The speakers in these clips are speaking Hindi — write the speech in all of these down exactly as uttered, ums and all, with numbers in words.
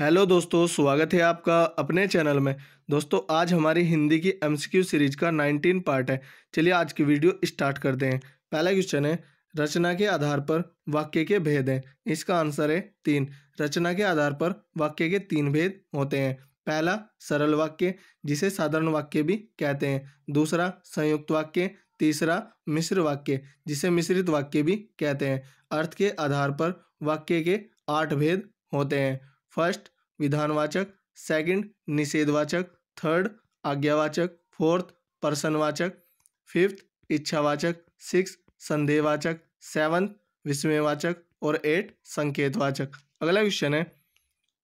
हेलो दोस्तों, स्वागत है आपका अपने चैनल में। दोस्तों आज हमारी हिंदी की एमसीक्यू सीरीज का उन्नीस पार्ट है। चलिए आज की वीडियो स्टार्ट करते हैं। पहला क्वेश्चन है, रचना के आधार पर वाक्य के भेद हैं। इसका आंसर है तीन। रचना के आधार पर वाक्य के तीन भेद होते हैं। पहला सरल वाक्य जिसे साधारण वाक्य भी कहते हैं, दूसरा संयुक्त वाक्य, तीसरा मिश्र वाक्य जिसे मिश्रित वाक्य भी कहते हैं। अर्थ के आधार पर वाक्य के आठ भेद होते हैं। फर्स्ट विधानवाचक, सेकंड निषेधवाचक, थर्ड आज्ञावाचक, फोर्थ प्रश्नवाचक, फिफ्थ इच्छावाचक, सिक्स संदेहवाचक, सेवंथ विस्मयवाचक और एट संकेतवाचक। अगला क्वेश्चन है,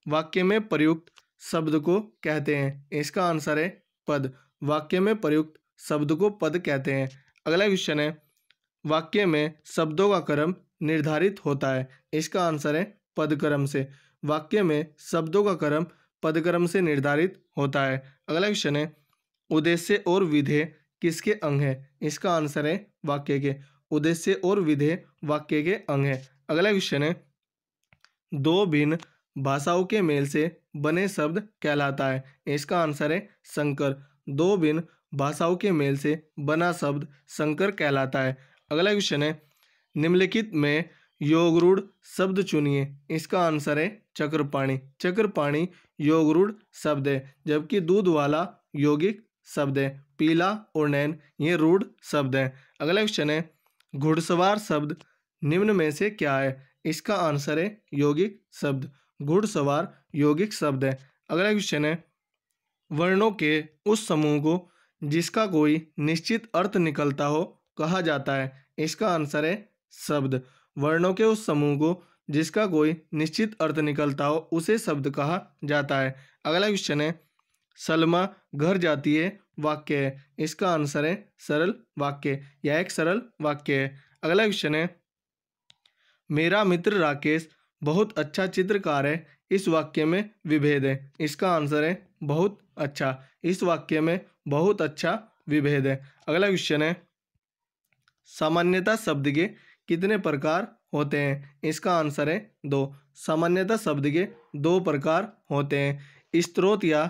वाक्य में प्रयुक्त शब्द को कहते हैं। इसका आंसर है पद। वाक्य में प्रयुक्त शब्द को पद कहते हैं। अगला क्वेश्चन है, वाक्य में शब्दों का क्रम निर्धारित होता है। इसका आंसर है पदक्रम से। वाक्य में शब्दों का क्रम पदक्रम से निर्धारित होता है। अगला क्वेश्चन है, उद्देश्य और विधेय किसके अंग है। इसका आंसर है वाक्य के। उद्देश्य और विधेय वाक्य के अंग है। अगला क्वेश्चन है, दो भिन्न भाषाओं के मेल से बने शब्द कहलाता है। इसका आंसर है संकर। दो भिन्न भाषाओं के मेल से बना शब्द संकर कहलाता है। अगला क्वेश्चन है, निम्नलिखित में योगरूढ़ शब्द चुनिए। इसका आंसर है चक्रपाणी। चक्रपाणी योगरूढ़ शब्द है, जबकि दूध वाला यौगिक शब्द है। पीला और नैन ये रूढ़ शब्द है। अगला क्वेश्चन है, घुड़सवार शब्द निम्न में से क्या है। इसका आंसर है यौगिक शब्द। घुड़सवार यौगिक शब्द है। अगला क्वेश्चन है, वर्णों के उस समूह को जिसका कोई निश्चित अर्थ निकलता हो कहा जाता है। इसका आंसर है शब्द। वर्णों के उस समूह को जिसका कोई निश्चित अर्थ निकलता हो उसे शब्द कहा जाता है। अगला क्वेश्चन है, सलमा घर जाती है वाक्य है। इसका आंसर है सरल वाक्य। यह एक सरल वाक्य है। अगला क्वेश्चन है, मेरा मित्र राकेश बहुत अच्छा चित्रकार है। इस वाक्य में विभेद है। इसका आंसर है बहुत अच्छा। इस वाक्य में बहुत अच्छा विभेद है। अगला क्वेश्चन है, सामान्यता शब्द के कितने प्रकार होते हैं। इसका आंसर है दो। सामान्यतः शब्द के दो प्रकार होते हैं। स्त्रोत या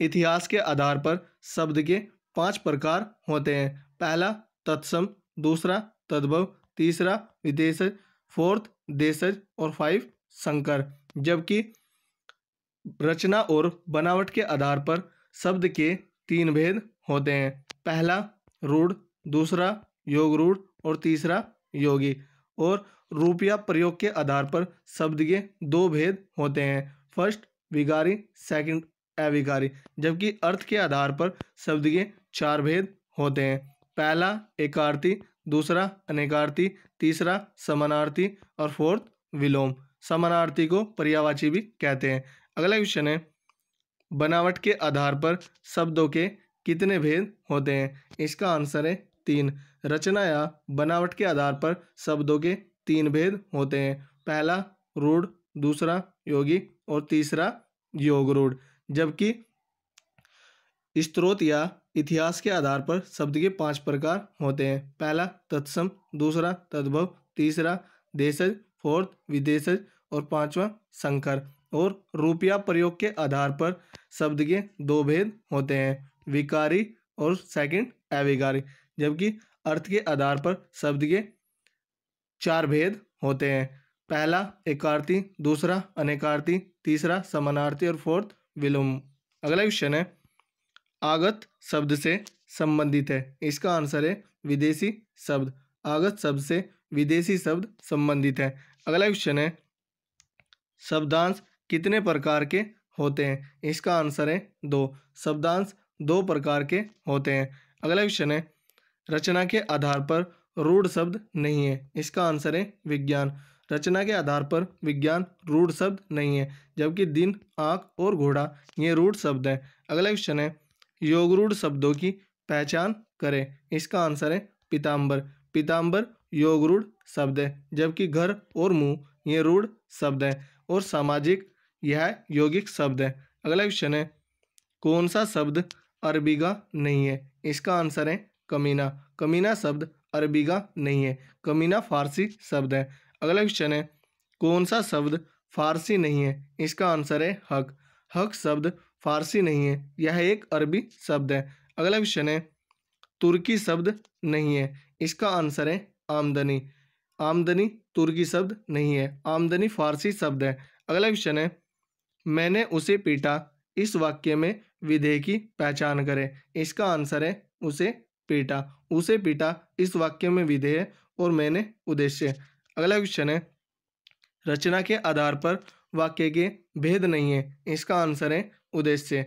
इतिहास के आधार पर शब्द के पांच प्रकार होते हैं। पहला तत्सम, दूसरा तद्भव, तीसरा विदेशज, फोर्थ देशज और फाइव संकर। जबकि रचना और बनावट के आधार पर शब्द के तीन भेद होते हैं। पहला रूढ़, दूसरा योगरूढ़ और तीसरा योगी। और रूप या प्रयोग के आधार पर शब्द के दो भेद होते हैं। फर्स्ट विकारी, सेकंड अविकारी। जबकि अर्थ के आधार पर शब्द के चार भेद होते हैं। पहला एकार्थी, दूसरा अनेकार्थी, तीसरा समानार्थी और फोर्थ विलोम। समानार्थी को पर्यायवाची भी कहते हैं। अगला क्वेश्चन है, बनावट के आधार पर शब्दों के कितने भेद होते हैं। इसका आंसर है तीन। रचना या बनावट के आधार पर शब्दों के तीन भेद होते हैं। पहला रूढ़, दूसरा योगी और तीसरा योगरूढ़। जबकि स्त्रोत या इतिहास के आधार पर शब्द के पांच प्रकार होते हैं। पहला तत्सम, दूसरा तद्भव, तीसरा देशज, फोर्थ विदेशज और पांचवा संकर। और रूप या प्रयोग के आधार पर शब्द के दो भेद होते हैं। विकारी और सेकंड अविकारी। जबकि अर्थ के आधार पर शब्द के चार भेद होते हैं। पहला एकार्थी, दूसरा अनेकार्थी, तीसरा समानार्थी और फोर्थ विलोम। अगला क्वेश्चन है, आगत शब्द से संबंधित है। इसका आंसर है विदेशी शब्द। आगत शब्द से विदेशी शब्द संबंधित है। अगला क्वेश्चन है, शब्दांश कितने प्रकार के होते हैं। इसका आंसर है दो। शब्दांश दो प्रकार के होते हैं। अगला क्वेश्चन है, रचना के आधार पर रूढ़ शब्द नहीं है। इसका आंसर है विज्ञान। रचना के आधार पर विज्ञान रूढ़ शब्द नहीं है। जबकि दिन, आँख और घोड़ा ये रूढ़ शब्द हैं। अगला क्वेश्चन है, योगरूढ़ शब्दों की पहचान करें। इसका आंसर है पीताम्बर। पीताम्बर योगरूढ़ शब्द है। जबकि घर और मुँह ये रूढ़ शब्द है और सामाजिक यह यौगिक शब्द है। अगला क्वेश्चन है, कौन सा शब्द अरबीगा नहीं है। इसका आंसर है कमीना। कमीना शब्द अरबी का नहीं है। कमीना फारसी शब्द है। अगला क्वेश्चन है, कौन सा शब्द फारसी नहीं है। इसका आंसर है हक। हक शब्द फारसी नहीं है, यह एक अरबी शब्द है। अगला क्वेश्चन है तुर्की शब्द नहीं है। इसका आंसर है आमदनी। आमदनी तुर्की शब्द नहीं है, आमदनी फारसी शब्द है। अगला क्वेश्चन है मैंने उसे पीटा, इस वाक्य में विधेय की पहचान करें। इसका आंसर है उसे पीटा। उसे पीटा इस वाक्य में विधेय और मैंने उद्देश्य। अगला क्वेश्चन है रचना के आधार पर वाक्य के भेद नहीं है। इसका आंसर है उद्देश्य।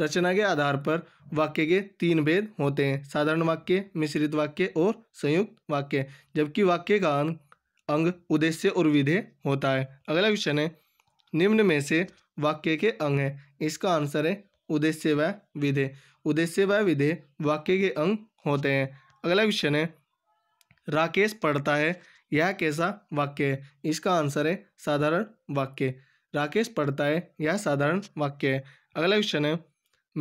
रचना के आधार पर वाक्य के तीन भेद होते हैं, साधारण वाक्य, मिश्रित वाक्य और संयुक्त वाक्य, जबकि वाक्य का अंग अंग उद्देश्य और विधेय होता है। अगला क्वेश्चन है निम्न में से वाक्य के अंग है। इसका आंसर है उद्देश्य व विधेय। उद्देश्य व विधेय वाक्य के अंग होते हैं। अगला क्वेश्चन है राकेश पढ़ता है, यह कैसा वाक्य है। इसका आंसर है साधारण वाक्य। राकेश पढ़ता है यह साधारण वाक्य है। अगला क्वेश्चन है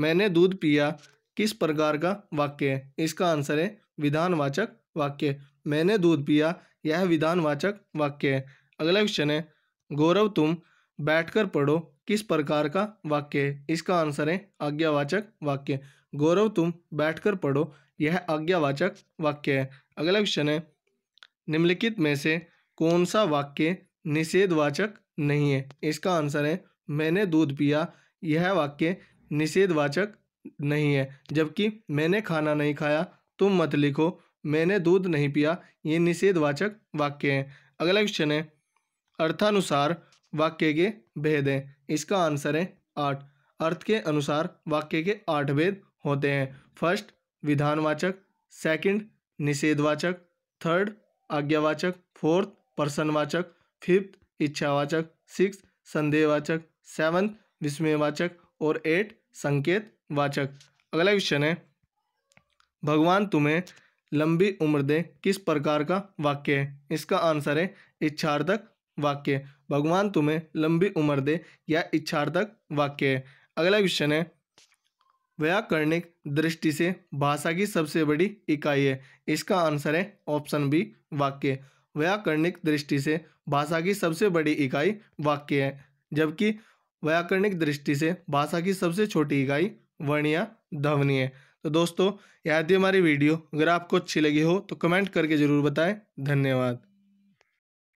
मैंने दूध पिया किस प्रकार का वाक्य है। इसका आंसर है विधानवाचक वाक्य। मैंने दूध पिया यह विधानवाचक वाक्य है। अगला क्वेश्चन है गौरव तुम बैठकर पढ़ो किस प्रकार का वाक्य है। इसका आंसर है आज्ञावाचक वाक्य। गौरव तुम बैठकर पढ़ो यह आज्ञावाचक वाक्य है। अगला क्वेश्चन है निम्नलिखित में से कौन सा वाक्य निषेधवाचक नहीं है। इसका आंसर है मैंने दूध पिया यह वाक्य निषेधवाचक नहीं है, जबकि मैंने खाना नहीं खाया तुम मत लिखो मैंने दूध नहीं पिया ये निषेधवाचक वाक्य है। अगला क्वेश्चन है अर्थानुसार वाक्य के भेद हैं। इसका आंसर है आठ। अर्थ के अनुसार वाक्य के आठ भेद होते हैं। फर्स्ट विधानवाचक, सेकंड निषेधवाचक, थर्ड आज्ञावाचक, फोर्थ प्रश्नवाचक, फिफ्थ इच्छावाचक, सिक्स्थ संदेहवाचक, सेवन्थ विस्मयवाचक और एट संकेत वाचक। अगला क्वेश्चन है भगवान तुम्हें लंबी उम्र दे किस प्रकार का वाक्य है। इसका आंसर है इच्छार्थक वाक्य। भगवान तुम्हें लंबी उम्र दे या इच्छार्थक वाक्य है। अगला क्वेश्चन है व्याकरणिक दृष्टि से भाषा की सबसे बड़ी इकाई है। इसका आंसर है ऑप्शन बी वाक्य। व्याकरणिक दृष्टि से भाषा की सबसे बड़ी इकाई वाक्य है, जबकि व्याकरणिक दृष्टि से भाषा की सबसे छोटी इकाई वर्ण या ध्वनि है। तो दोस्तों यह थी हमारी वीडियो। अगर आपको अच्छी लगी हो तो कमेंट करके ज़रूर बताएं। धन्यवाद।